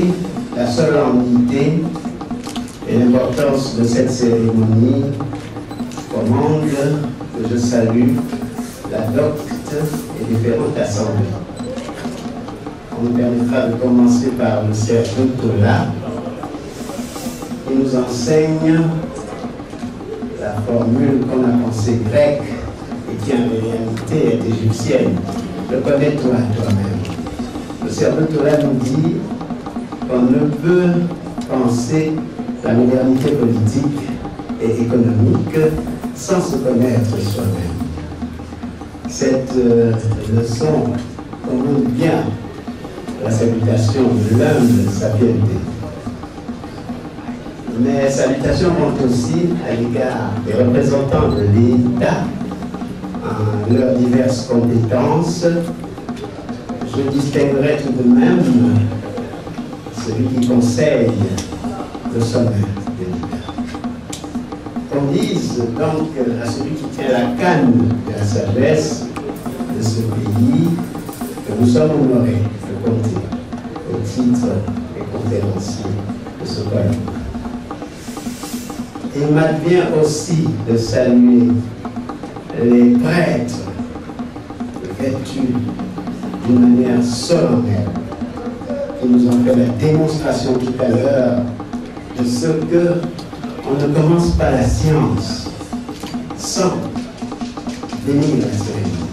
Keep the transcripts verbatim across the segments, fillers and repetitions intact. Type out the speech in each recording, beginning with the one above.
découvrir la solennité et l'importance de cette cérémonie commande que je salue la docte et différentes assemblées. On me permettra de commencer par le CERDOTOLA qui nous enseigne la formule qu'on a pensée grecque et qui en réalité est égyptienne. Le connais-toi toi-même. Le CERDOTOLA nous dit qu'on ne peut penser la modernité politique et économique sans se connaître soi-même. Cette euh, leçon commande bien la salutation de l'humble sapienté. Mais salutations vont aussi à l'égard des représentants de l'État en leurs diverses compétences. Je distinguerai tout de même celui qui conseille le sommet de l'État. Qu'on dise donc à celui qui tient la canne de la sagesse de ce pays que nous sommes honorés de compter au titre et conférencier de ce colloque. Il m'advient aussi de saluer les prêtres vêtus d'une manière solennelle qui nous ont fait la démonstration tout à l'heure de ce que on ne commence pas la science sans venir à la cérémonie.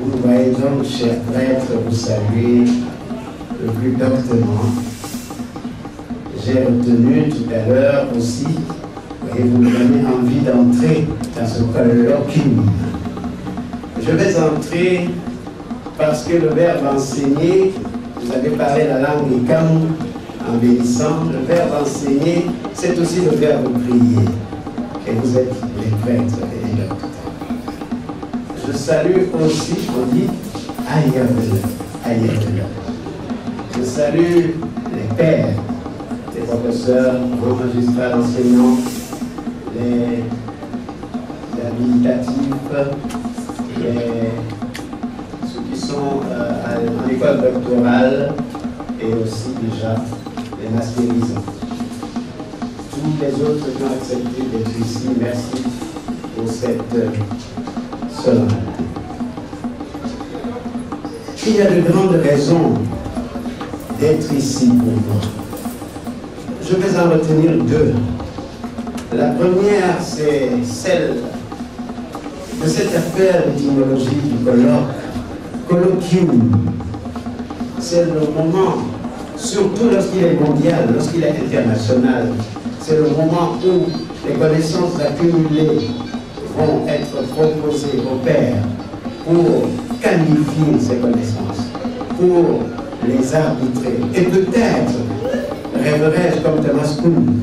Vous voyez donc, chers prêtres, vous saluez le plus doctement. J'ai retenu tout à l'heure aussi, et vous me donnez envie d'entrer dans ce colloquium. Je vais entrer parce que le verbe enseigner, vous avez parlé la langue écam en bénissant, le verbe enseigner, c'est aussi le verbe prier. Et vous êtes les prêtres et les docteurs. Je salue aussi, on dit, ayavela, ayavela. Je salue les pères, les professeurs, les magistrats, les enseignants, les habilitatifs, les sont euh, à l'école doctorale et aussi déjà les masterisants. Tous les autres qui ont accepté d'être ici, merci pour cette euh, solennité. Il y a de grandes raisons d'être ici pour moi. Je vais en retenir deux. La première, c'est celle de cette affaire d'étymologie du colloque. Colloquium, c'est le moment, surtout lorsqu'il est mondial, lorsqu'il est international, c'est le moment où les connaissances accumulées vont être proposées aux pairs pour qualifier ces connaissances, pour les arbitrer. Et peut-être rêverais-je, comme Thomas Kuhn,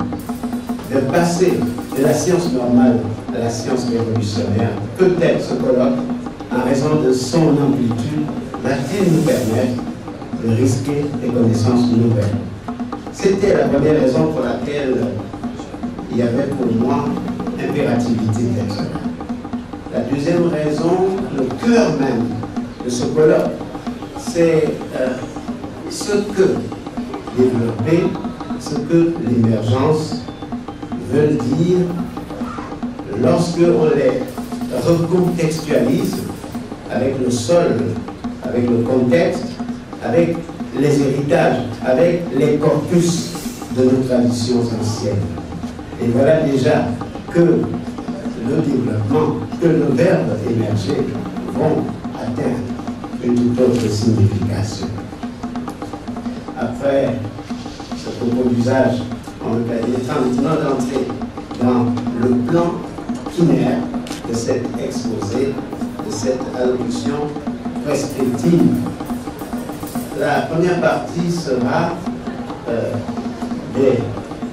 de passer de la science normale à la science révolutionnaire. Peut-être ce colloque, en raison de son amplitude, va-t-il nous permettre de risquer des connaissances nouvelles? C'était la première raison pour laquelle il y avait pour moi impérativité d'être là. La deuxième raison, le cœur même de ce colloque, c'est euh, ce que développer, ce que l'émergence veut dire lorsque on les recontextualise avec le sol, avec le contexte, avec les héritages, avec les corpus de nos traditions anciennes. Et voilà déjà que le développement, que nos verbes émergés vont atteindre une toute autre signification. Après ce propos d'usage, on va maintenant d'entrer dans le plan primaire de cet exposé, de cette allocution prescriptive. La première partie sera euh, des,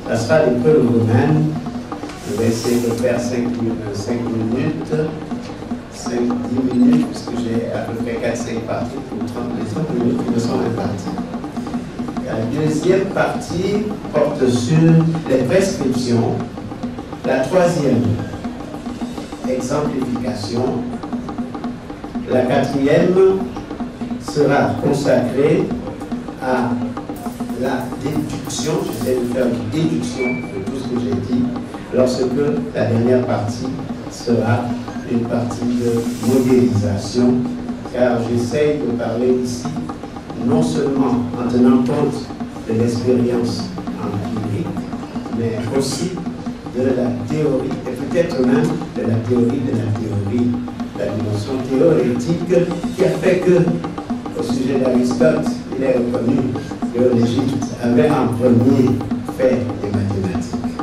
ça sera des pélogrammes. Je vais essayer de faire cinq minutes, puisque j'ai à peu près quatre à cinq parties pour trente minutes qui me sont imparties. La deuxième partie porte sur les prescriptions. La troisième exemplification. La quatrième sera consacrée à la déduction, j'essaie de faire une déduction de tout ce que j'ai dit, lorsque la dernière partie sera une partie de modélisation, car j'essaie de parler ici non seulement en tenant compte de l'expérience empirique, mais aussi de la théorie, et peut-être même de la théorie de la théorie, la dimension théorétique qui a fait que, au sujet d'Aristote, il est reconnu que l'Égypte avait en premier fait des mathématiques.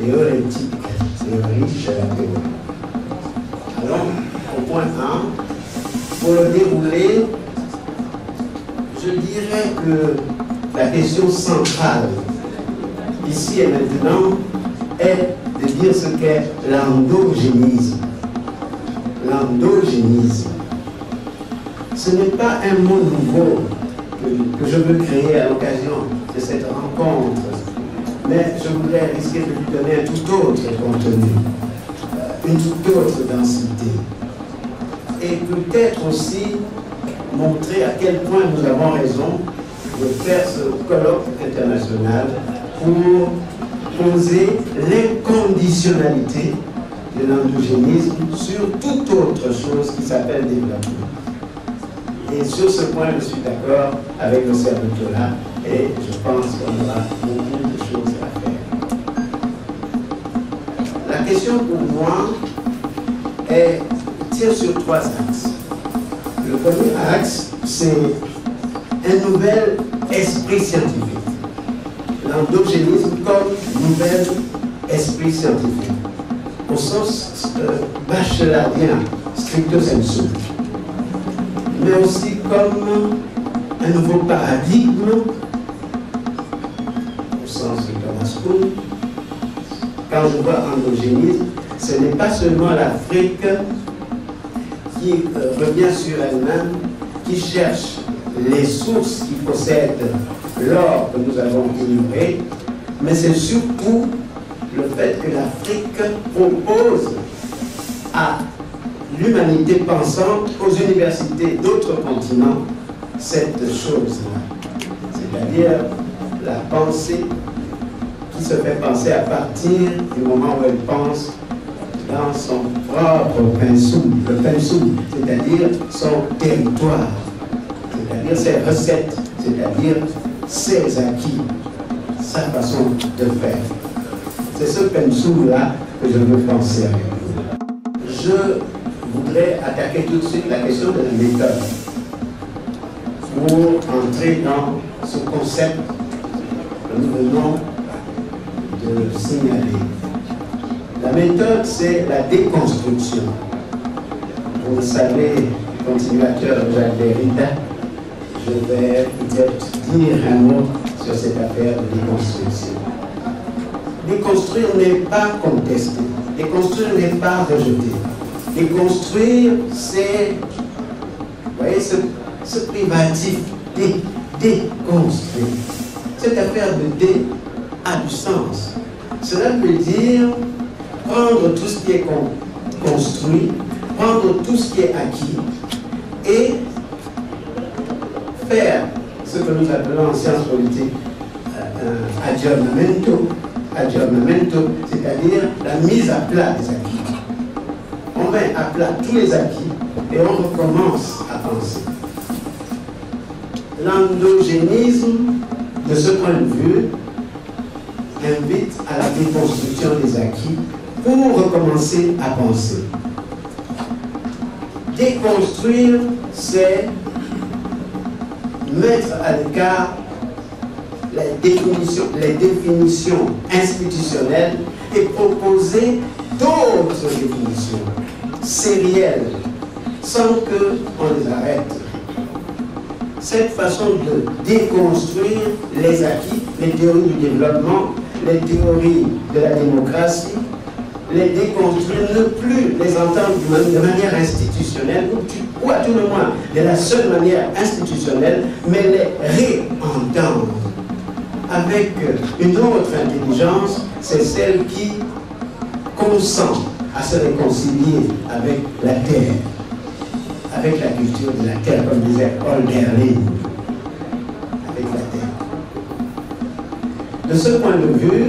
Théorétique, théorie de la théorie. Alors, au point un, pour le dérouler, je dirais que la question centrale ici et maintenant est de dire ce qu'est l'endogénisme. L'endogénisme, ce n'est pas un mot nouveau que, que je veux créer à l'occasion de cette rencontre, mais je voudrais risquer de lui donner un tout autre contenu, une toute autre densité, et peut-être aussi montrer à quel point nous avons raison de faire ce colloque international pour poser l'inconditionnalité de l'endogénisme sur toute autre chose qui s'appelle développement. Et sur ce point, je suis d'accord avec le CERDOTOLA et je pense qu'on aura beaucoup de choses à faire. La question pour moi est, tire sur trois axes. Le premier axe, c'est un nouvel esprit scientifique. L'endogénisme comme nouvel esprit scientifique, au sens euh, bachelardien, stricto sensu, mais aussi comme un nouveau paradigme, au sens de Thomas Kuhn. Quand je vois endogénisme, ce n'est pas seulement l'Afrique qui euh, revient sur elle-même, qui cherche les sources qui possèdent l'or que nous avons ignoré, mais c'est surtout le fait que l'Afrique propose à l'humanité pensante, aux universités d'autres continents, cette chose-là. C'est-à-dire la pensée qui se fait penser à partir du moment où elle pense dans son propre pinceau, le pinceau, c'est-à-dire son territoire, c'est-à-dire ses recettes, c'est-à-dire ses acquis, sa façon de faire. C'est ce pensum-là que je veux penser avec vous. Je voudrais attaquer tout de suite la question de la méthode pour entrer dans ce concept que nous venons de signaler. La méthode, c'est la déconstruction. Vous le savez, continuateur Jacques Derrida, je vais peut-être dire un mot sur cette affaire de déconstruction. Déconstruire n'est pas contester, déconstruire n'est pas rejeter. Déconstruire, c'est, vous voyez, ce, ce privatif, dé, déconstruire. Cette affaire de dé a du sens. Cela veut dire prendre tout ce qui est construit, prendre tout ce qui est acquis et faire ce que nous appelons en sciences politiques un aggiornamento, aggiornamento, c'est-à-dire la mise à plat des acquis. On met à plat tous les acquis et on recommence à penser. L'endogénisme, de ce point de vue, invite à la déconstruction des acquis pour recommencer à penser. Déconstruire, c'est mettre à l'écart les définitions, les définitions institutionnelles et proposer d'autres définitions sérielles sans qu'on les arrête. Cette façon de déconstruire les acquis, les théories du développement, les théories de la démocratie, les déconstruire, ne plus les entendre de manière institutionnelle, ou à tout le moins de la seule manière institutionnelle, mais les réentendre avec une autre intelligence, c'est celle qui consent à se réconcilier avec la terre, avec la culture de la terre, comme disait Paul Gerling, avec la terre. De ce point de vue,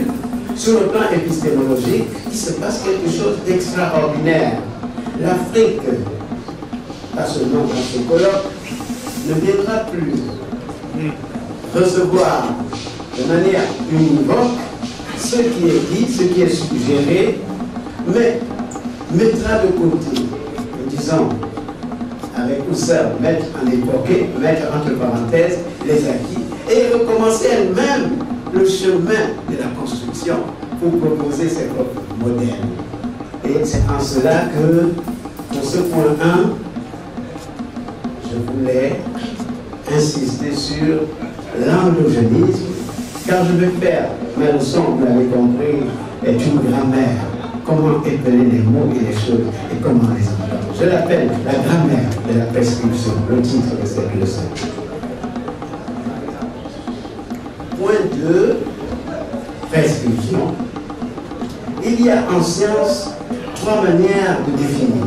sur le plan épistémologique, il se passe quelque chose d'extraordinaire. L'Afrique, par ce nom, par ce colloque, ne viendra plus recevoir de manière univoque ce qui est dit, ce qui est suggéré, mais mettra de côté, disons, avec Husserl, mettre en époque, mettre entre parenthèses les acquis, et recommencer elle-même le chemin de la construction pour proposer ses propres modèles. Et c'est en cela que, pour ce point un, je voulais insister sur l'endogénisme, car je vais faire, ma leçon, vous l'avez compris, est une grammaire. Comment épeler les mots et les choses, et comment les entendre. Je l'appelle la grammaire de la prescription, le titre de cette leçon. Point deux, prescription. Il y a en science trois manières de définir.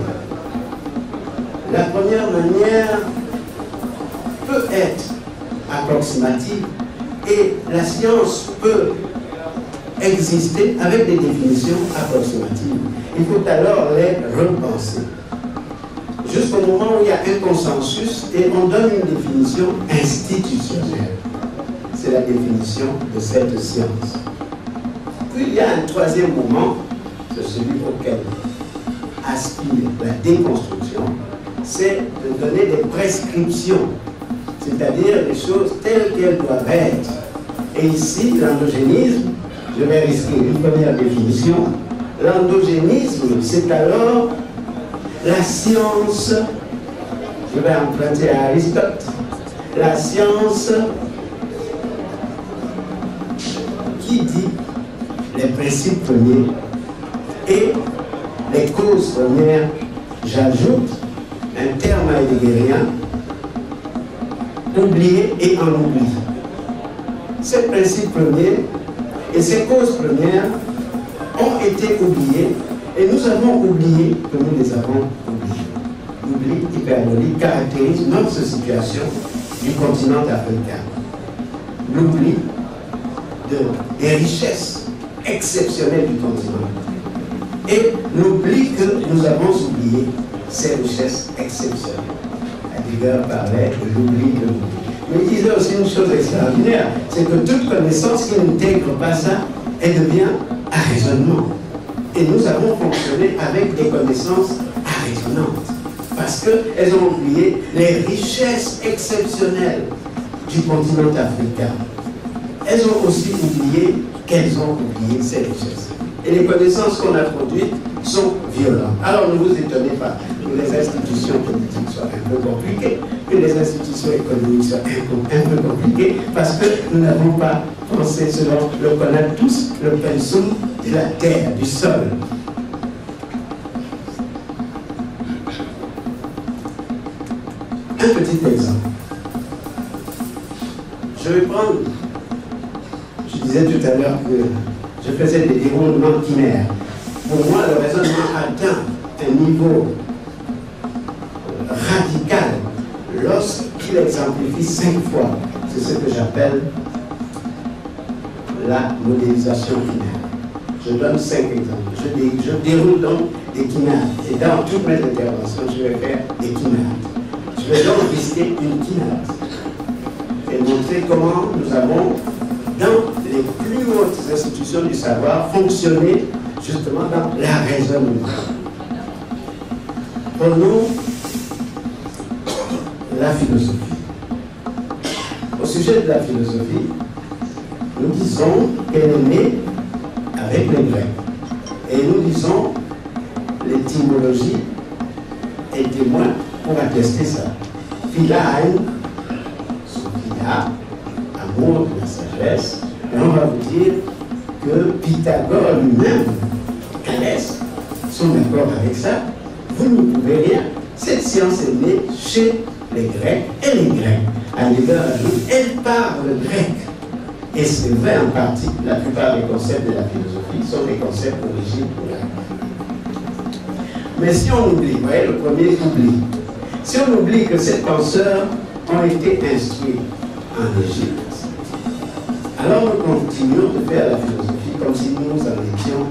La première manière peut être approximative et la science peut exister avec des définitions approximatives. Il faut alors les repenser. Jusqu'au moment où il y a un consensus et on donne une définition institutionnelle. C'est la définition de cette science. Puis il y a un troisième moment, c'est celui auquel aspire la déconstruction, c'est de donner des prescriptions, c'est-à-dire des choses telles qu'elles doivent être. Et ici, l'endogénisme, je vais risquer une première définition, l'endogénisme, c'est alors la science, je vais emprunter à Aristote, la science qui dit les principes premiers et les causes premières. J'ajoute un terme heideggerien, oublié et en oubli. Ces principes premiers et ces causes premières ont été oubliées et nous avons oublié que nous les avons oubliées. L'oubli hyperbolique caractérise notre situation du continent africain. L'oubli de, des richesses exceptionnelles du continent. Et l'oubli que nous avons oublié, ces richesses exceptionnelles. Heidegger parlait de l'oubli de l'oubli. Mais il disait aussi une chose extraordinaire, c'est que toute connaissance qui n'intègre pas ça, elle devient un raisonnement. Et nous avons fonctionné avec des connaissances arraisonnantes, parce qu'elles ont oublié les richesses exceptionnelles du continent africain. Elles ont aussi oublié qu'elles ont oublié ces richesses. Et les connaissances qu'on a produites sont violentes. Alors ne vous étonnez pas que les institutions politiques soient un peu compliquées, que les institutions économiques soient un peu compliquées, parce que nous n'avons pas pensé selon le connaître tous, le pensum de la terre, du sol. Un petit exemple. Je vais prendre, je disais tout à l'heure que je faisais des déroulements binaires. Pour moi, le raisonnement atteint un niveau radical lorsqu'il exemplifie cinq fois. C'est ce que j'appelle la modélisation binaire. Je donne cinq exemples. Je, dé, je déroule donc des quinards. Et dans toutes mes interventions, je vais faire des quinards. Je vais donc lister une quinarde et montrer comment nous avons, dans les plus hautes institutions du savoir, fonctionné justement dans la raisonnement. Pour nous, la philosophie. Au sujet de la philosophie, nous disons qu'elle est née avec les Grecs. Et nous disons l'étymologie est témoin pour attester ça. Philaïn, sophia, amour de la sagesse. Et on va vous dire que Pythagore lui-même, Thalès, sont d'accord avec ça. Vous ne pouvez rien. Cette science est née chez les Grecs et les Grecs. À l'égard, elle parle grec. Et c'est vrai en partie que la plupart des concepts de la philosophie sont des concepts d'origine orale. Mais si on oublie, vous voyez, le premier oubli, si on oublie que ces penseurs ont été instruits en Égypte, alors nous continuons de faire la philosophie comme si nous en étions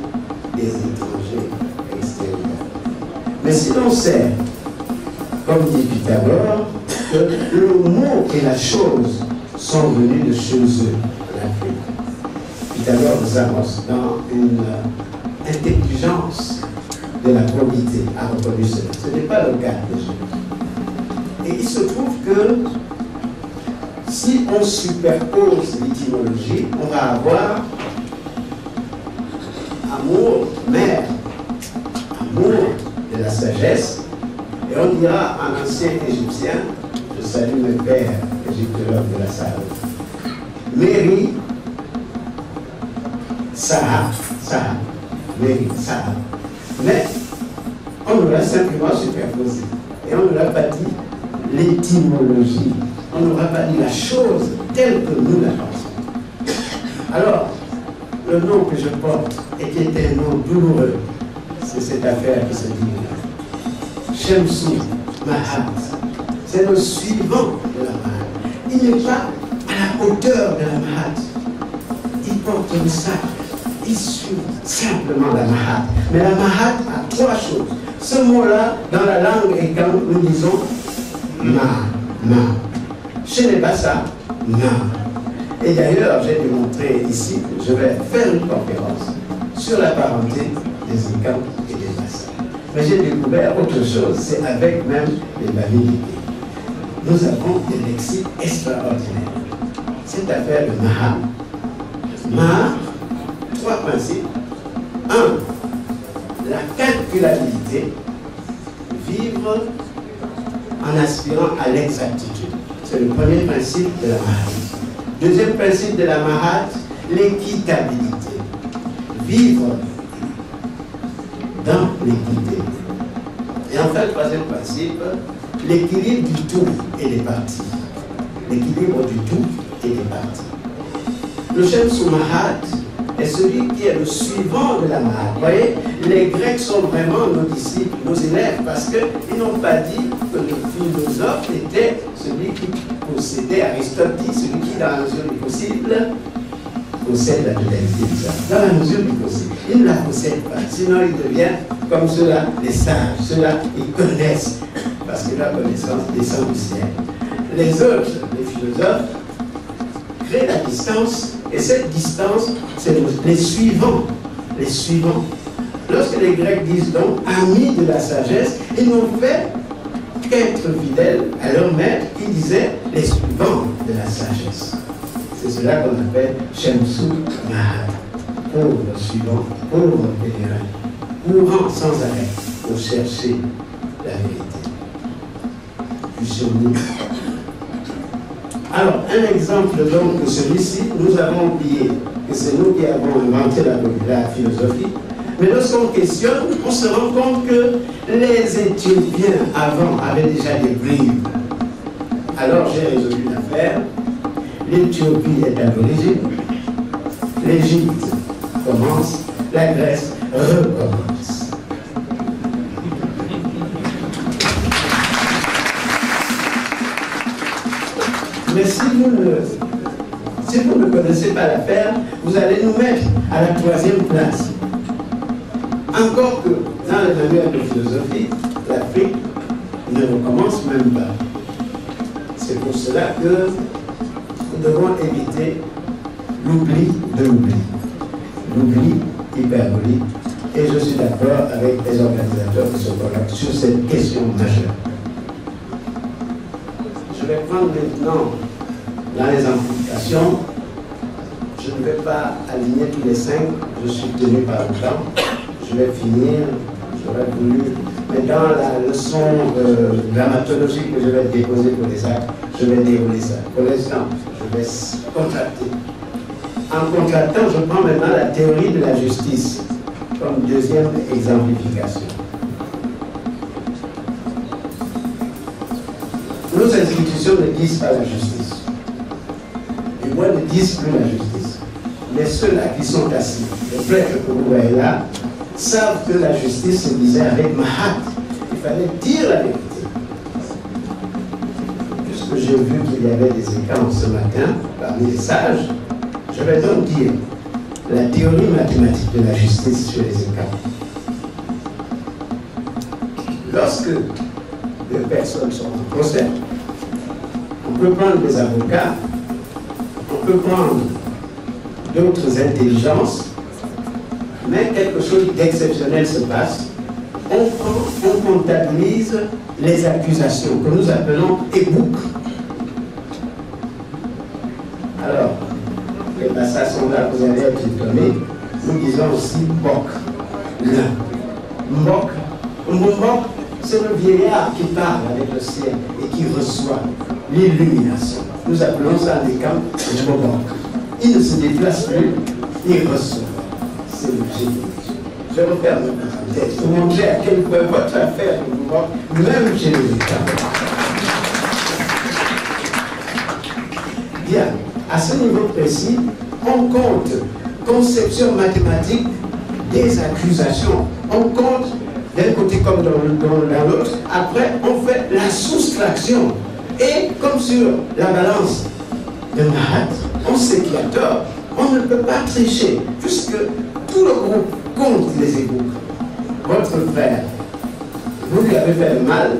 des étrangers extérieurs. Mais si l'on sait, comme dit Pythagore, que le mot et la chose sont venus de chez eux, l'Afrique. Pythagore nous avance dans une intelligence de la probité à reconnu cela. Ce n'est pas le cas des gens. Et il se trouve que si on superpose l'étymologie, on va avoir amour, mère, amour de la sagesse, et on dira en ancien égyptien, je salue mes pères, égyptologues de la salle, Méri, Sahara, Sahara, Méri, Sahara. Mais on nous l'a simplement superposé. Et on ne l'a pas dit l'étymologie. On n'aura pas dit la chose telle que nous la pensons. Alors, le nom que je porte et qui est un nom douloureux, c'est cette affaire qui se dit là. Shemsou Maât. C'est le suivant de la Mahat. Il n'est pas à la hauteur de la Mahat. Il porte le sac. Il suit simplement la Mahat. Mais la Mahat a trois choses. Ce mot-là, dans la langue, et quand nous disons ma, ma. Chez les Bassa, ma. Et d'ailleurs, j'ai démontré ici que je vais faire une conférence sur la parenté des Ikans et des Bassa. Mais j'ai découvert autre chose, c'est avec même les Bamilités. Nous avons des lexiques extraordinaires. Cette affaire de Maha. Maha, trois principes. Un, la calculabilité, vivre en aspirant à l'exactitude. C'est le premier principe de la Mahat. Deuxième principe de la Mahat, l'équitabilité. Vivre dans l'équité. Et enfin, le troisième principe, l'équilibre du tout et des parties. L'équilibre du tout et des parties. Le Shemsou Maât est celui qui est le suivant de la Mahat. Vous voyez, les Grecs sont vraiment nos disciples, nos élèves, parce qu'ils n'ont pas dit que le philosophe était celui qui possédait, Aristote dit, celui qui, dans la mesure du possible, possède la totalité du savoir. Dans la mesure du possible. Ils ne la possèdent pas, sinon ils deviennent comme ceux-là, les sages, ceux-là, ils connaissent. Parce que la connaissance descend du ciel. Les autres, les philosophes, créent la distance, et cette distance, c'est les suivants. Les suivants. Lorsque les Grecs disent donc amis de la sagesse, ils n'ont fait qu'être fidèles à leur maître qui disait les suivants de la sagesse. C'est cela qu'on appelle Shemsou Maât. Pauvre suivant, pauvre pèlerin, courant sans arrêt pour chercher la vérité. Alors, un exemple donc de celui-ci, nous avons oublié que c'est nous qui avons inventé la, la philosophie, mais lorsqu'on questionne, on se rend compte que les Éthiopiens avant avaient déjà des bribes. Alors j'ai résolu l'affaire, l'Éthiopie est à l'origine, l'Égypte commence, la Grèce recommence. Mais si vous, ne, si vous ne connaissez pas l'affaire, vous allez nous mettre à la troisième place. Encore que dans les manières de philosophie, l'Afrique ne recommence même pas. C'est pour cela que nous devons éviter l'oubli de l'oubli. L'oubli hyperbolique. Et je suis d'accord avec les organisateurs de ce colloque sur cette question majeure. Je vais prendre maintenant dans les amplifications. Je ne vais pas aligner tous les cinq, je suis tenu par le temps. Je vais finir, j'aurais voulu. Mais dans la leçon euh, grammatologique que je vais déposer pour les actes, je vais dérouler ça. Pour l'instant, je vais contracter. En contractant, je prends maintenant la théorie de la justice comme deuxième exemplification. Nos institutions ne disent pas la justice. Du les moines disent que la justice. Mais ceux-là qui sont assis, les prêtres que vous voyez là, savent que la justice se disait avec Mahat. Il fallait dire la vérité. Puisque j'ai vu qu'il y avait des écarts ce matin parmi les sages, je vais donc dire la théorie mathématique de la justice sur les écarts. Lorsque deux personnes sont en procès, on peut prendre des avocats, on peut prendre d'autres intelligences, mais quelque chose d'exceptionnel se passe. On, prend, on comptabilise les accusations que nous appelons ébouques. Alors, les passages sont là, vous allez être étonnés. Nous disons aussi boc. Boc, boc, c'est le vieillard qui parle avec le ciel et qui reçoit l'illumination. Nous appelons ça des camps de Mbok. Il ne se déplace plus, il reçoit. C'est le génie. Je vous ferme une parenthèse pour montrer à quel point votre affaire de Mbok, même chez les États. Bien, à ce niveau précis, on compte conception mathématique des accusations. On compte d'un côté comme dans l'autre. Après, on fait la soustraction. Et comme sur la balance de Mahat, on sait qu'il y a tort, on ne peut pas tricher, puisque tout le groupe compte les ébouques. Votre frère, vous lui avez fait le mal,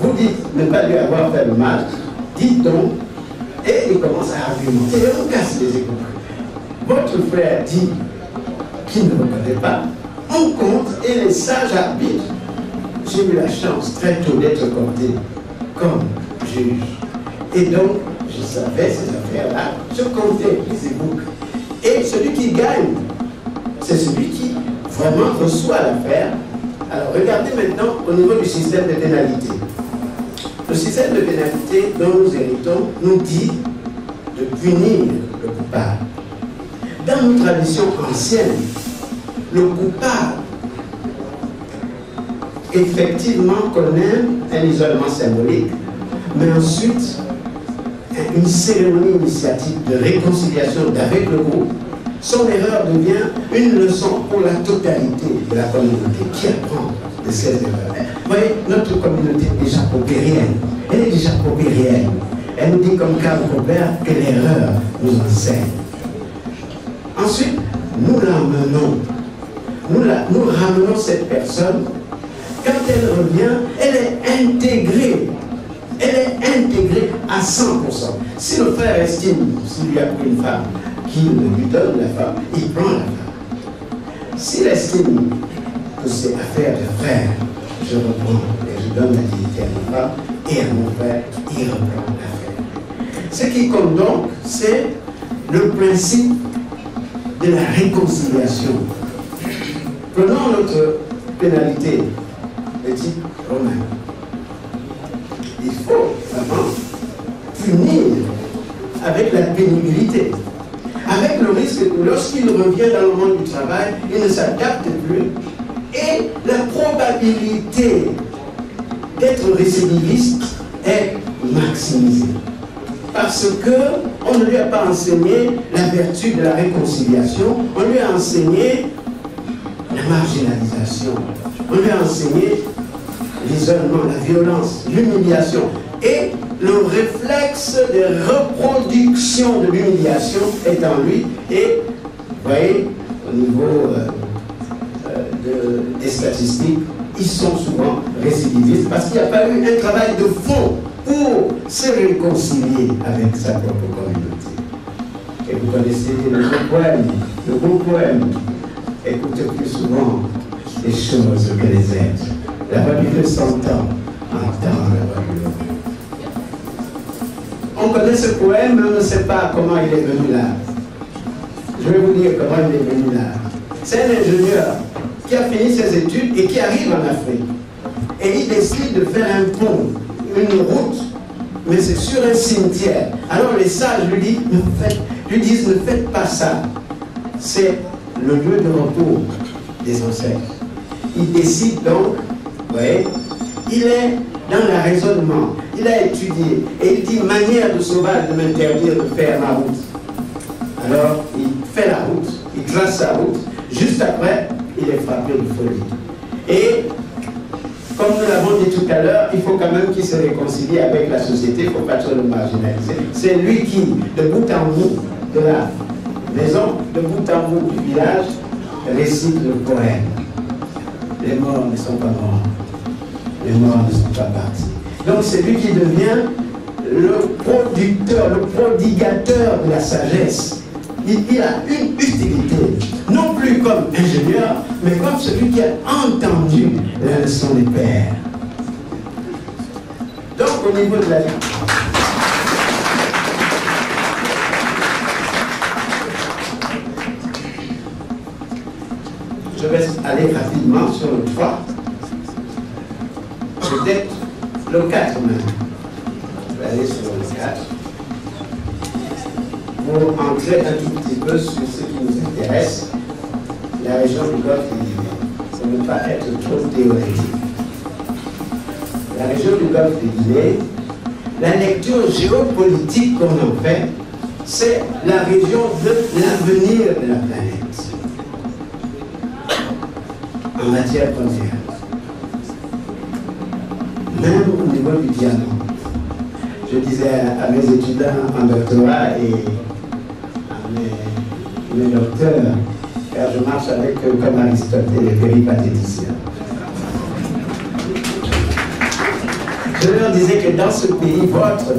vous dites ne pas lui avoir fait le mal, dites donc, et il commence à argumenter, et on casse les ébouques. Votre frère dit qu'il ne le connaît pas, on compte, et les sages arbitres, j'ai eu la chance très tôt d'être compté comme juge. Et donc, je savais ces affaires-là, je comptais les ébouques. Et celui qui gagne, c'est celui qui vraiment reçoit l'affaire. Alors, regardez maintenant au niveau du système de pénalité. Le système de pénalité dont nous héritons nous dit de punir le coupable. Dans nos traditions anciennes, le coupable effectivement connaît un isolement symbolique, mais ensuite une cérémonie initiatique de réconciliation avec le groupe. Son erreur devient une leçon pour la totalité de la communauté qui apprend de ses erreurs. Vous voyez, notre communauté est déjà paupérienne. Elle est déjà paupérienne. Elle nous dit comme Karl Popper que l'erreur nous enseigne. Ensuite, nous l'emmenons. Nous, la, nous ramenons cette personne. Quand elle revient, elle est intégrée. Elle est intégrée à cent pour cent. Si le frère estime, s'il lui a pris une femme, qu'il lui donne la femme, il prend la femme. S'il estime que c'est affaire de frère, je reprends et je donne la dignité à ma femme et à mon frère, il reprend l'affaire. Ce qui compte donc, c'est le principe de la réconciliation. Prenons notre pénalité. Petit romain. Il faut vraiment punir avec la pénibilité, avec le risque que lorsqu'il revient dans le monde du travail, il ne s'adapte plus et la probabilité d'être récidiviste est maximisée. Parce qu'on ne lui a pas enseigné la vertu de la réconciliation, on lui a enseigné la marginalisation, on lui a enseigné l'isolement, la violence, l'humiliation. Et le réflexe de reproduction de l'humiliation est en lui. Et, vous voyez, au niveau euh, euh, de, des statistiques, ils sont souvent récidivistes parce qu'il n'y a pas eu un travail de fond pour se réconcilier avec sa propre communauté. Et vous connaissez le bon poème, le bon poème. Écoutez plus souvent les choses que les êtres. La voix du Dieu s'entend, entend la voix du Dieu. On connaît ce poème, mais on ne sait pas comment il est venu là. Je vais vous dire comment il est venu là. C'est un ingénieur qui a fini ses études et qui arrive en Afrique. Et il décide de faire un pont, une route, mais c'est sur un cimetière. Alors les sages lui disent, ne faites, lui disent, ne faites pas ça. C'est le lieu de repos des ancêtres. Il décide donc, vous voyez, il est dans le raisonnement, il a étudié et il dit manière de sauvage de m'interdire de faire ma route. Alors il fait la route, il trace sa route, juste après il est frappé de folie. Et comme nous l'avons dit tout à l'heure, il faut quand même qu'il se réconcilie avec la société, il ne faut pas trop le marginaliser. C'est lui qui, de bout en bout de la maison, de bout en bout du village, récite le poème. Les morts ne sont pas morts, les morts ne sont pas partis. Donc c'est lui qui devient le producteur, le prodigateur de la sagesse. Il, il a une utilité, non plus comme ingénieur, mais comme celui qui a entendu la leçon des pères. Donc au niveau de la... Je vais aller rapidement sur le trois, peut-être le quatre même. Je vais aller sur le quatre pour entrer un tout petit peu sur ce qui nous intéresse, la région du golfe de Guinée, pour ne pas être trop théorique. La région du golfe de Guinée, la lecture géopolitique qu'on en fait, c'est la région de l'avenir de la planète. En matière première. Même au niveau du diamant. Je disais à mes étudiants en doctorat et à mes, mes docteurs, car je marche avec eux comme Aristote et les péripatéticiens. Je leur disais que dans ce pays votre,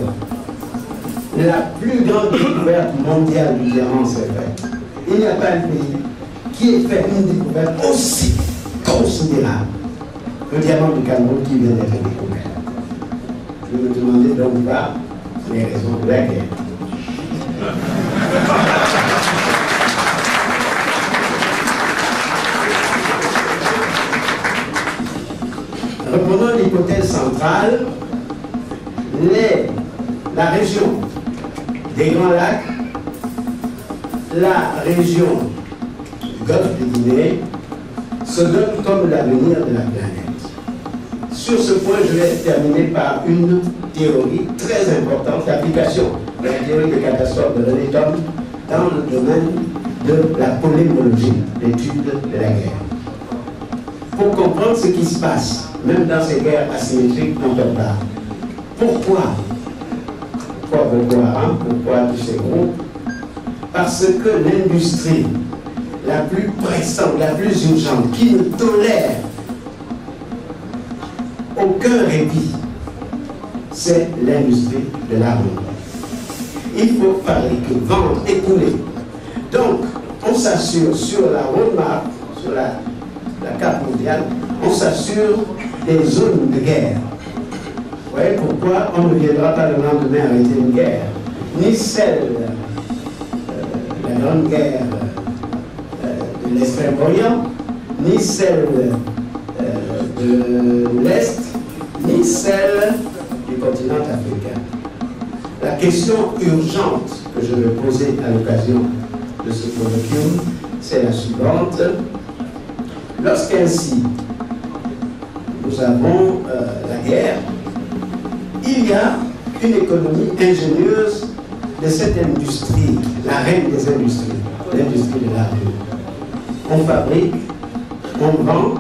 la plus grande découverte mondiale du diamant s'est faite. Il n'y a pas un pays qui ait fait une découverte aussi considérable. Le diamant du Cameroun qui vient d'être découvert. Vous me demandez donc pas les raisons de la guerre. Reprenons l'hypothèse centrale. Les, la région des Grands Lacs, la région du Golfe de Guinée, se donne comme l'avenir de la planète. Sur ce point, je vais terminer par une théorie très importante d'application de la théorie des catastrophes de René Thom dans le domaine de la polémologie, l'étude de la guerre. Pour comprendre ce qui se passe, même dans ces guerres asymétriques dont on parle, pourquoi Pourquoi Boko Haram, pourquoi tous ces groupes? Parce que l'industrie la plus pressante, la plus urgente, qui ne tolère aucun répit, c'est l'industrie de la ronde. Il faut fabriquer, vendre, écouler. Donc, on s'assure sur la roadmap, sur la, la carte mondiale, on s'assure des zones de guerre. Vous voyez pourquoi on ne viendra pas le lendemain arrêter une guerre, ni celle euh, la grande guerre l'Extrême-Orient, ni celle euh, de l'Est, ni celle du continent africain. La question urgente que je vais poser à l'occasion de ce colloquium, c'est la suivante. Lorsqu'ainsi nous avons euh, la guerre, il y a une économie ingénieuse de cette industrie, la reine des industries, l'industrie de la rue. On fabrique, on vend,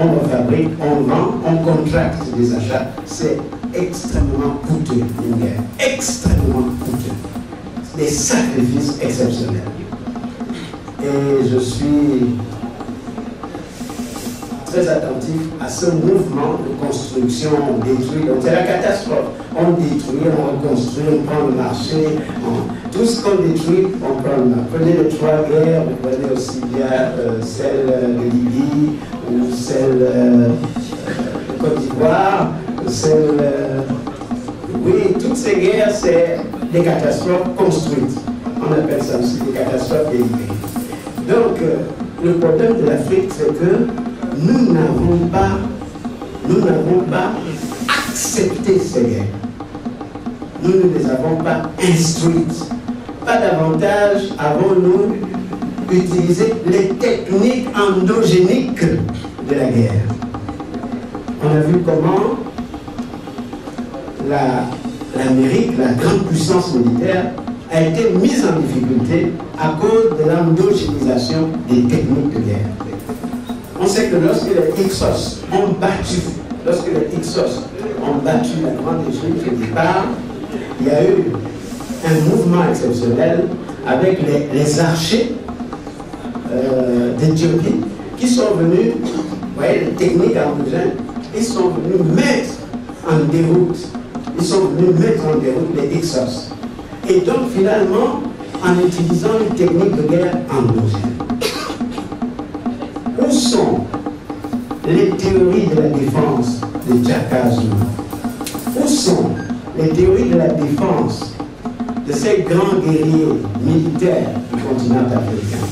on refabrique, on vend, on contracte des achats. C'est extrêmement coûteux, une guerre. Extrêmement coûteux. Des sacrifices exceptionnels. Et je suis très attentif à ce mouvement de construction, on détruit. Donc c'est la catastrophe. On détruit, on reconstruit, on prend le marché. On... Tout ce qu'on détruit, on prend le marché. Prenez les trois guerres, vous prenez aussi bien euh, celle de Libye, ou celle euh, de Côte d'Ivoire, celle... Euh... Oui, toutes ces guerres, c'est des catastrophes construites. On appelle ça aussi des catastrophes délibérées. Donc, euh, le problème de l'Afrique, c'est que nous n'avons pas, nous n'avons pas accepté ces guerres. Nous ne les avons pas instruites. Pas davantage avons-nous utilisé les techniques endogéniques de la guerre. On a vu comment l'Amérique, la, la grande puissance militaire, a été mise en difficulté à cause de l'endogénisation des techniques de guerre. On sait que lorsque les Hyksos ont battu, lorsque les Hyksos ont battu la grande Égypte au départ, il y a eu un mouvement exceptionnel avec les, les archers euh, d'Éthiopie qui sont venus, vous voyez, les techniques endogènes, ils sont venus mettre en déroute, ils sont venus mettre en déroute les Hyksos. Et donc finalement, en utilisant une technique de guerre endogène. Où sont les théories de la défense de Jacques Derrida? Où sont les théories de la défense de ces grands guerriers militaires du continent africain?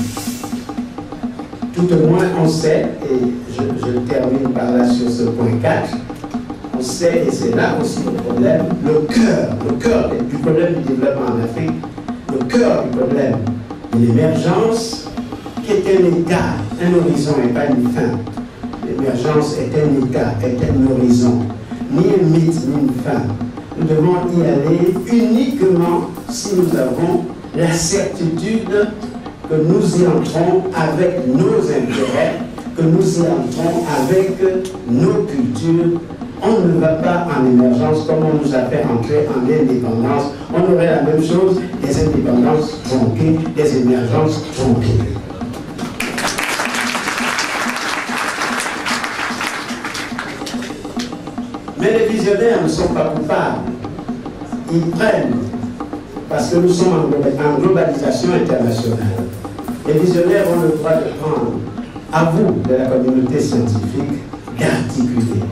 Tout au moins on sait, et je, je termine par là sur ce point quatre, on sait, et c'est là aussi le problème, le cœur, le cœur du problème du développement en Afrique, le cœur du problème de l'émergence, qui est un état, un horizon et pas une fin. L'émergence est un état, est un horizon, ni un mythe, ni une fin. Nous devons y aller uniquement si nous avons la certitude que nous y entrons avec nos intérêts, que nous y entrons avec nos cultures. On ne va pas en émergence comme on nous a fait entrer en indépendance. On aurait la même chose, des indépendances tronquées, des émergences tronquées. Mais les visionnaires ne sont pas coupables. Ils prennent, parce que nous sommes en globalisation internationale. Les visionnaires ont le droit de prendre, à vous, de la communauté scientifique, d'articuler,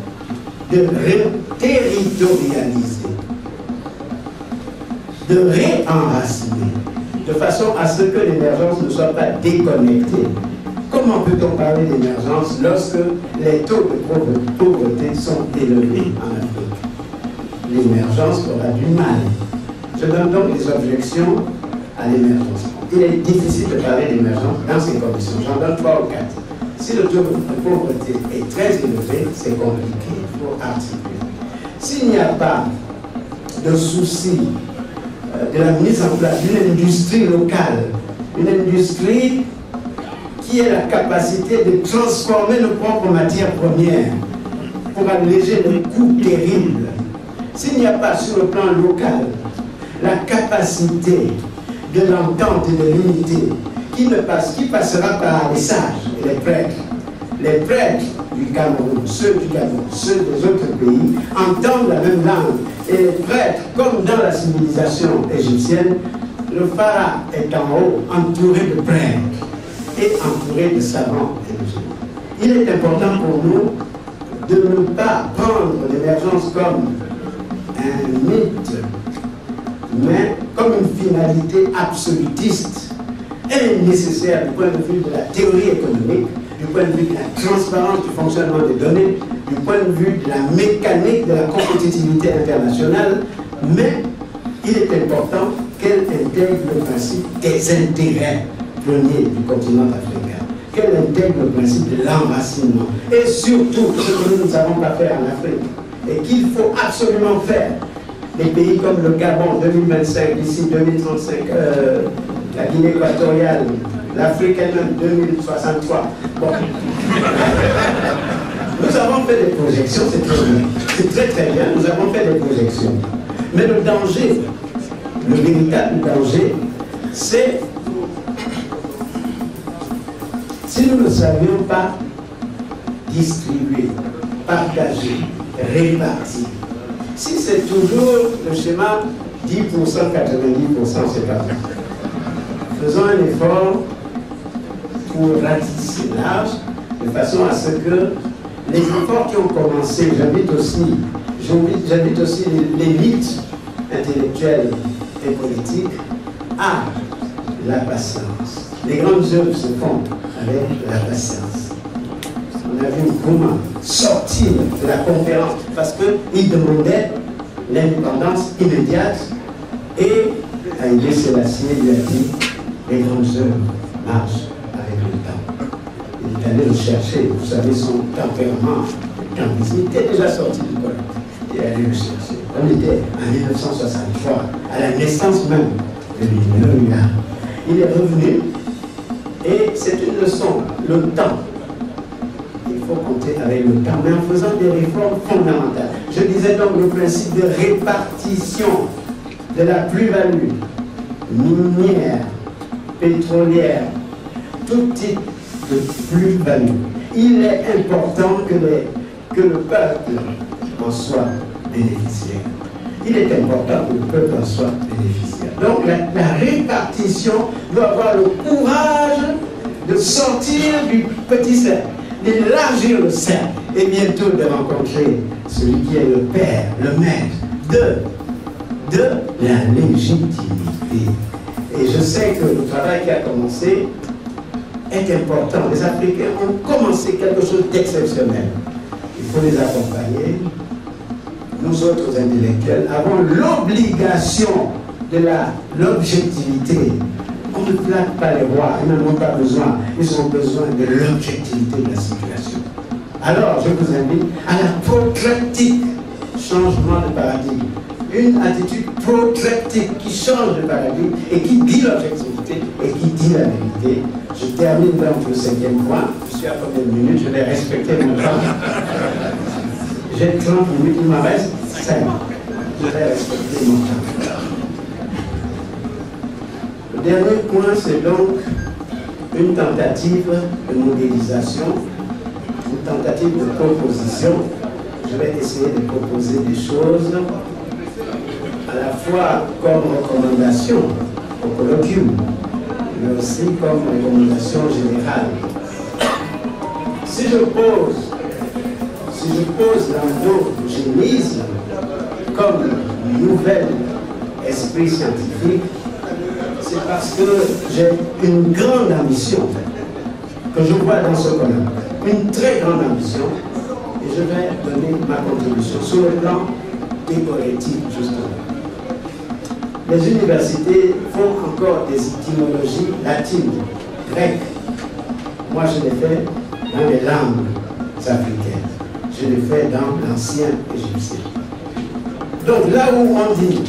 de ré-territorialiser, de ré-enraciner, de façon à ce que l'émergence ne soit pas déconnectée. Comment peut-on parler d'émergence lorsque les taux de pauvreté sont élevés en Afrique? L'émergence aura du mal. Je donne donc des objections à l'émergence. Il est difficile de parler d'émergence dans ces conditions. J'en donne trois ou quatre. Si le taux de pauvreté est très élevé, c'est compliqué pour articuler. S'il n'y a pas de souci de la mise en place d'une industrie locale, une industrie qui ait la capacité de transformer nos propres matières premières pour alléger le coût terrible, s'il n'y a pas sur le plan local la capacité de l'entente et de l'unité, Qui, ne passe, qui passera par les sages et les prêtres, les prêtres du Cameroun, ceux du Gabon, ceux des autres pays, entendent la même langue. Et les prêtres, comme dans la civilisation égyptienne, le pharaon est en haut, entouré de prêtres et entouré de savants et de gens. Il est important pour nous de ne pas prendre l'émergence comme un mythe, mais comme une finalité absolutiste. Elle est nécessaire du point de vue de la théorie économique, du point de vue de la transparence du fonctionnement des données, du point de vue de la mécanique de la compétitivité internationale, mais il est important qu'elle intègre le principe des intérêts pionniers du continent africain, qu'elle intègre le principe de l'enracinement, et surtout ce que nous n'avons pas fait en Afrique, et qu'il faut absolument faire. Des pays comme le Gabon, deux mille vingt-cinq, d'ici deux mille trente-cinq, euh, la Guinée équatoriale, l'Afrique elle-même, deux mille soixante-trois. Bon. Nous avons fait des projections, c'est très bien. C'est très très bien, nous avons fait des projections. Mais le danger, le véritable danger, c'est si nous ne savions pas distribuer, partager, répartir. Si c'est toujours le schéma dix pour cent, quatre-vingt-dix pour cent, c'est pas vrai. Faisons un effort pour ratisser large, de façon à ce que les efforts qui ont commencé, j'invite aussi, j'invite aussi l'élite intellectuelle et politique à la patience. Les grandes œuvres se font avec la patience. On a vu comment sortir de la conférence parce qu'il demandait l'indépendance immédiate et Haïlé Sélassié lui a dit: les grandes œuvres marchent avec le temps. Il est allé le chercher, vous savez, son tempérament, il était déjà sorti du collège. Il est allé le chercher. on était en mille neuf cent soixante-trois, à la naissance même de l'Union. Il est revenu et c'est une leçon, le temps. Il faut compter avec le temps, mais en faisant des réformes fondamentales. Je disais donc le principe de répartition de la plus-value minière, pétrolière, tout type de plus-value. Il est important que, les, que le peuple en soit bénéficiaire. Il est important que le peuple en soit bénéficiaire. Donc la, la répartition doit avoir le courage de sortir du petit cercle, d'élargir le cercle et bientôt de rencontrer celui qui est le père, le maître de, de la légitimité. Et je sais que le travail qui a commencé est important. Les Africains ont commencé quelque chose d'exceptionnel. Il faut les accompagner. Nous autres intellectuels avons l'obligation de l'objectivité. On ne plaque pas les rois, ils n'en ont pas besoin. Ils ont besoin de l'objectivité de la situation. Alors, je vous invite à la protractique, changement de paradigme. Une attitude protractique qui change de paradigme et qui dit l'objectivité et qui dit la vérité. Je termine donc le cinquième point. Je suis à combien de minutes? Je vais respecter mon temps. J'ai trente minutes, il m'en reste cinq. Je vais respecter mon temps. Le dernier point, c'est donc une tentative de modélisation, une tentative de proposition. Je vais essayer de proposer des choses à la fois comme recommandation au colloquium, mais aussi comme recommandation générale. Si je pose, si je pose l'endogénisme comme nouvel esprit scientifique, c'est parce que j'ai une grande ambition que je vois dans ce colloque, une très grande ambition, et je vais donner ma contribution sur le plan décoratif justement. Les universités font encore des étymologies latines, grecques. Moi, je l'ai fait dans les langues africaines. Je l'ai fait dans l'ancien égyptien. Donc, là où on dit,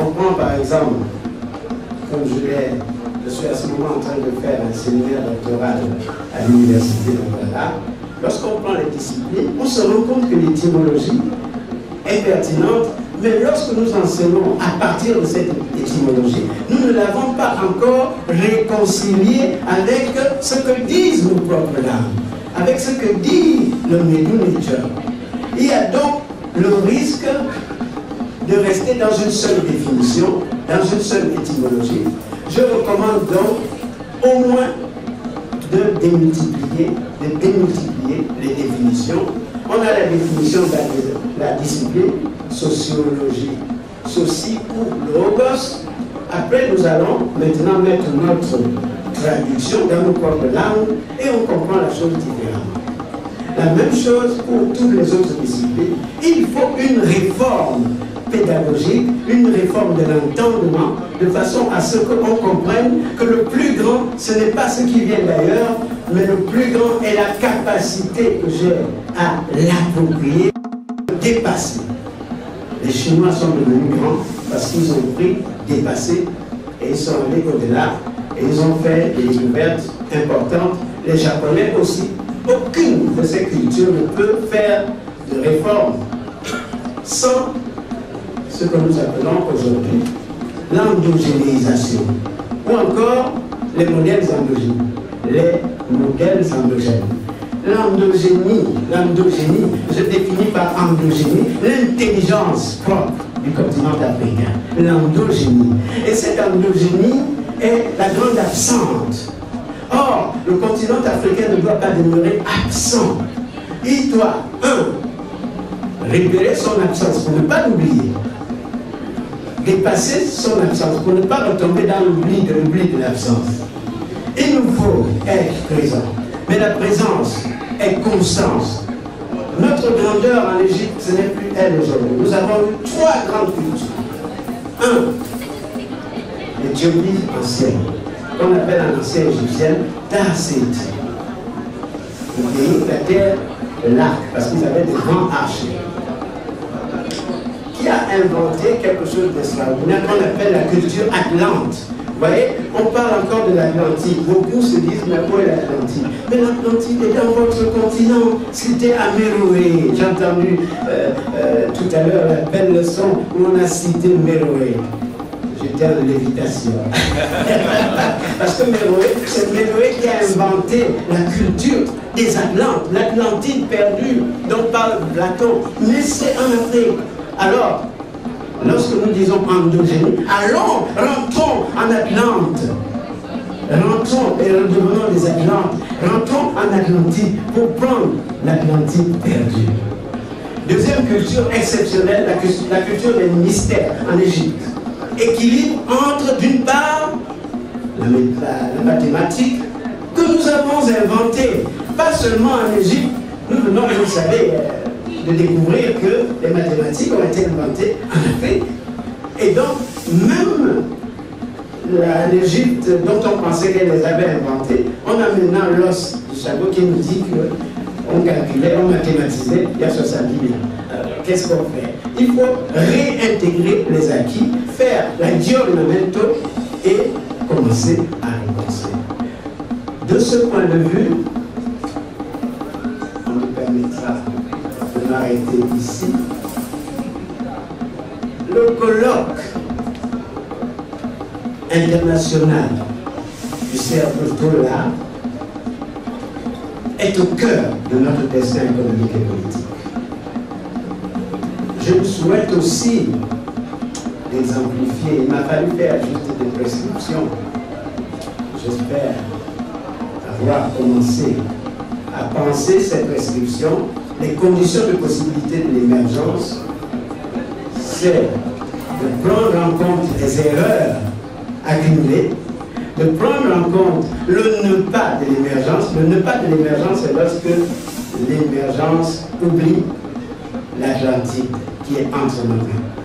on prend par exemple, comme je l'ai, je suis à ce moment en train de faire un séminaire doctoral à l'université de Douala, lorsqu'on prend les disciplines, on se rend compte que l'étymologie est pertinente. Mais lorsque nous enseignons à partir de cette étymologie, nous ne l'avons pas encore réconciliée avec ce que disent nos propres langues, avec ce que dit le Medu-Nature. Il y a donc le risque de rester dans une seule définition, dans une seule étymologie. Je recommande donc au moins de démultiplier, de démultiplier les définitions. On a la définition de la, de la discipline, sociologie, soci ou logos. Après, nous allons maintenant mettre notre traduction dans nos propres langues et on comprend la chose différemment. La même chose pour toutes les autres disciplines. Il faut une réforme pédagogique, une réforme de l'entendement, de façon à ce qu'on comprenne que le plus grand, ce n'est pas ce qui vient d'ailleurs, mais le plus grand est la capacité que j'ai à l'approprier, de dépasser. Les Chinois sont devenus grands parce qu'ils ont pris, dépassé, et ils sont allés au-delà, et ils ont fait des découvertes importantes. Les Japonais aussi. Aucune de ces cultures ne peut faire de réforme sans ce que nous appelons aujourd'hui l'endogénéisation, ou encore les modèles endogènes. Les modèles endogènes. L'endogénie, l'endogénie, je définis par endogénie l'intelligence propre du continent africain. L'endogénie. Et cette endogénie est la grande absente. Or, le continent africain ne doit pas demeurer absent. Il doit, un, repérer son absence pour ne pas l'oublier. Dépasser son absence pour ne pas retomber dans l'oubli de l'oubli de l'absence. Il nous faut être présent. Mais la présence est constance. Notre grandeur en Égypte, ce n'est plus elle aujourd'hui. Nous avons eu trois grandes cultures. Un, l'Éthiopie ancienne, qu'on appelle en ancien égyptien, Tarsite. Le pays, la terre, l'arc, parce qu'ils avaient des grands archers. Qui a a inventé quelque chose d'extraordinaire qu'on appelle la culture atlante. Vous voyez, on parle encore de l'Atlantide. Beaucoup se disent, mais où est l'Atlantide? Mais l'Atlantide est dans votre continent. C'était à Méroé. J'ai entendu euh, euh, tout à l'heure la belle leçon où on a cité Méroé. J'étais en lévitation. Parce que Méroé, c'est Méroé qui a inventé la culture des Atlantes, l'Atlantide perdue dont parle Platon. Mais c'est en Afrique. Alors, lorsque nous disons endogénie, allons, rentrons en Atlante. Rentrons et redevenons des Atlantes. Rentrons en Atlantide pour prendre l'Atlantide perdue. Deuxième culture exceptionnelle, la, la culture des mystères en Égypte. Équilibre entre, d'une part, la, la, la mathématique que nous avons inventée, pas seulement en Égypte. Nous venons, vous savez, de découvrir que les mathématiques ont été inventées en Afrique. Et donc, même l'Égypte dont on pensait qu'elle les avait inventées, on a maintenant l'os du cerveau qui nous dit qu'on calculait, on mathématisait il y a soixante-dix mille. Alors, qu'est-ce qu'on fait? Il faut réintégrer les acquis, faire la diornamento et commencer à repenser. De ce point de vue, on nous permettra de m'arrêter ici. Le colloque international du CERDOTOLA est au cœur de notre destin économique et politique. Je vous souhaite aussi les amplifier. Il m'a fallu faire juste des prescriptions. J'espère avoir commencé à penser ces prescriptions. Les conditions de possibilité de l'émergence, c'est de prendre en compte les erreurs accumulées, de prendre en compte le ne pas de l'émergence. Le ne pas de l'émergence, c'est lorsque l'émergence oublie l'Atlantide qui est entre nos mains.